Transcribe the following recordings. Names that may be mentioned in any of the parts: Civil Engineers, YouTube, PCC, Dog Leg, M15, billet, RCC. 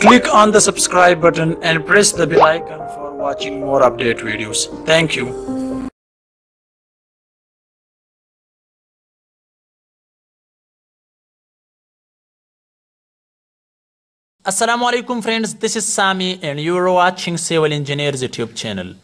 Click on the subscribe button and press the bell icon for watching more update videos. Thank you. Assalamualaikum friends, this is Sami and you are watching Civil Engineers YouTube channel.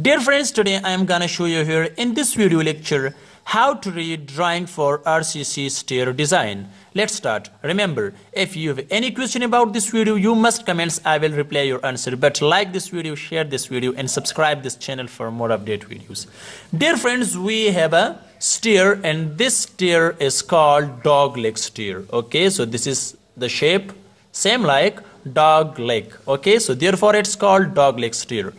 Dear friends, today I am gonna show you here in this video lecture how to read drawing for RCC stair design. Let's start. Remember, if you have any question about this video, you must comment. I will reply your answer. But like this video, share this video and subscribe this channel for more update videos. Dear friends, we have a stair and this stair is called dog leg stair. Okay, so this is the shape. Same like dog leg, okay, so therefore it's called dog leg stair.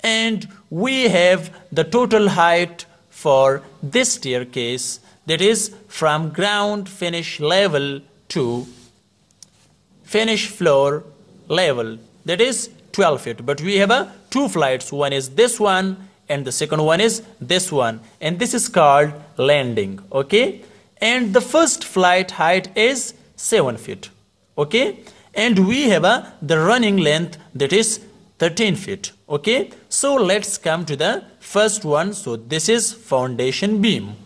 And we have the total height for this staircase, that is from ground finish level to finish floor level, that is 12 feet. But we have two flights, one is this one and the second one is this one, and this is called landing, okay. And the first flight height is 7 feet, okay. And we have the running length, that is 13 feet, okay. So let's come to the first one. So this is foundation beam.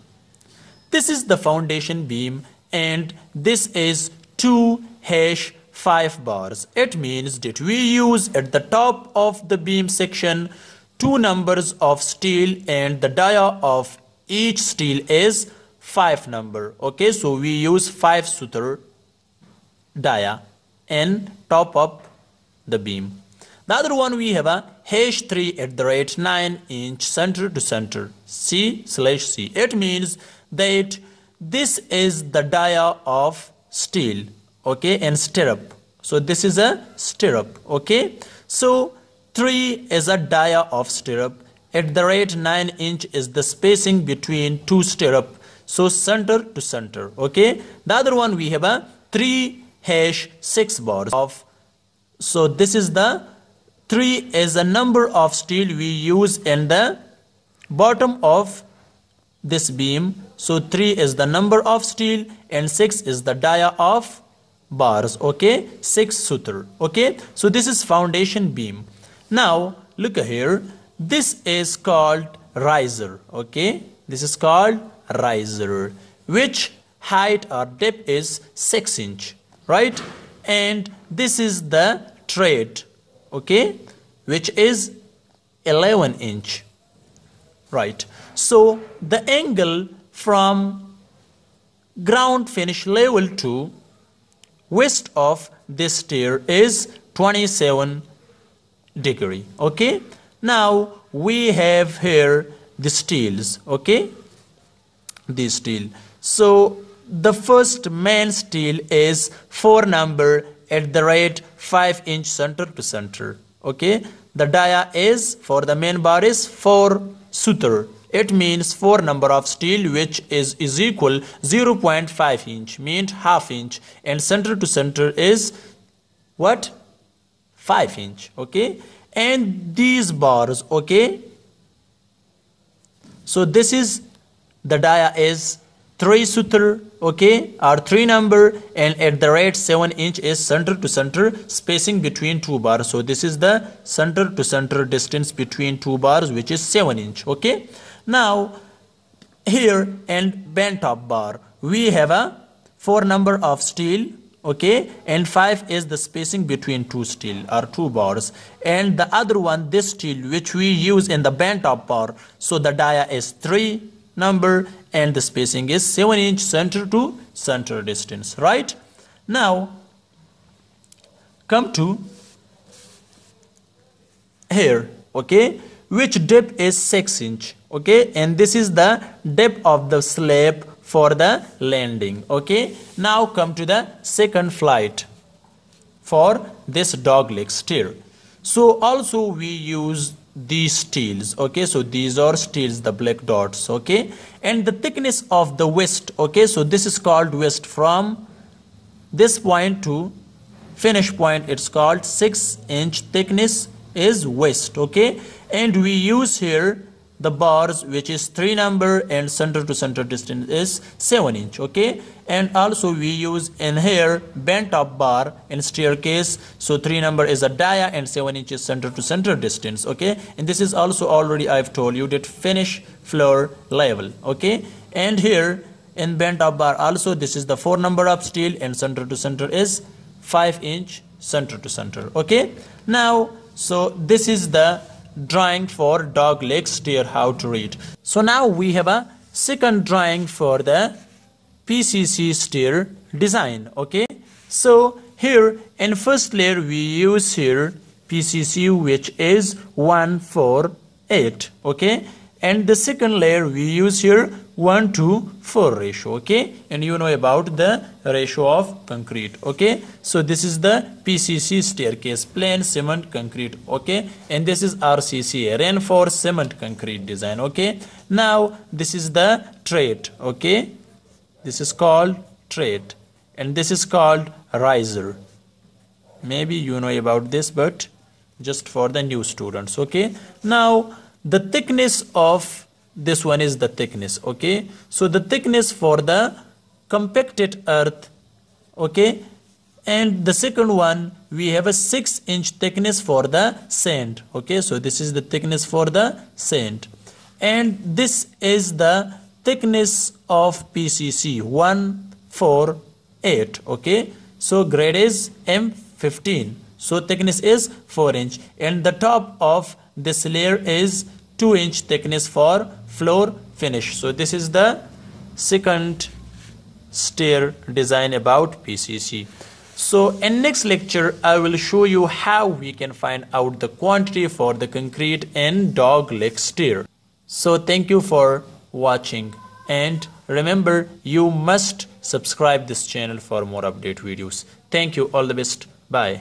This is the foundation beam and this is 2-5 bars. It means that we use at the top of the beam section 2 numbers of steel and the dia of each steel is 5 number, okay. So we use 5 suture dia and top up the beam. The other one we have H3 at the rate 9-inch center to center C/C. It means that this is the dia of steel, okay, and stirrup. So this is a stirrup, okay. So 3 is a dia of stirrup. At the rate 9-inch is the spacing between 2 stirrup. So center to center, okay. The other one we have 3-6 bars of, so this is the 3 is a number of steel we use in the bottom of this beam. So 3 is the number of steel and 6 is the dia of bars, okay, 6 suture, okay. So this is foundation beam. Now look here, this is called riser, okay, this is called riser, which height or depth is 6-inch, right. And this is the tread, okay, which is 11-inch, right. So the angle from ground finish level to west of this stair is 27 degrees, okay. Now we have here the steels, okay, this steel. So the first main steel is 4 number at the rate 5-inch center to center, okay. The dia is for the main bar is 4 suture. It means 4 number of steel, which is equal 0.5-inch, means ½ inch, and center to center is what, 5-inch, okay. And these bars, okay, so this is the dia is 3 suture, okay, or 3 number, and at the rate 7-inch is center to center spacing between 2 bars. So this is the center to center distance between 2 bars, which is 7-inch, okay. Now here and bent top bar we have 4 number of steel, okay, and 5 is the spacing between 2 steel or 2 bars. And the other one, this steel which we use in the bent top bar, so the dia is 3 number and the spacing is 7-inch center to center distance, right. Now come to here, okay, which depth is 6-inch, okay, and this is the depth of the slab for the landing, okay. Now come to the second flight for this dog leg stair. So also we use these steels, okay, so these are steels, the black dots, okay. And the thickness of the waist, okay, so this is called waist. From this point to finish point it's called 6-inch thickness is waist, okay. And we use here the bars, which is 3 number, and center to center distance is 7 inch. Okay, and also we use in here bent up bar and staircase. So 3 number is a dia and 7 inch is center to center distance. Okay, and this is also already I've told you that finish floor level. Okay, and here in bent up bar also this is the 4 number of steel and center to center is 5 inch center to center. Okay, now so this is the drawing for dog leg stair, how to read. So now we have a second drawing for the PCC stair design. Okay, so here in first layer we use here PCC, which is 148. Okay, and the second layer we use here 1:4 ratio. Okay, and you know about the ratio of concrete. Okay, so this is the PCC staircase, plain cement concrete. Okay, and this is RCC, reinforced cement concrete design. Okay, now this is the tread. Okay, this is called tread, and this is called riser. Maybe you know about this, but just for the new students. Okay, now the thickness of this one is the thickness. Okay, so the thickness for the compacted earth. Okay, and the second one we have a 6 inch thickness for the sand. Okay, so this is the thickness for the sand, and this is the thickness of PCC 148. Okay, so grade is M15, so thickness is 4 inch, and the top of this layer is 2 inch thickness for floor finish. So this is the second stair design about PCC. So in next lecture I will show you how we can find out the quantity for the concrete and dog leg stair. So thank you for watching, and remember you must subscribe this channel for more update videos. Thank you, all the best, bye.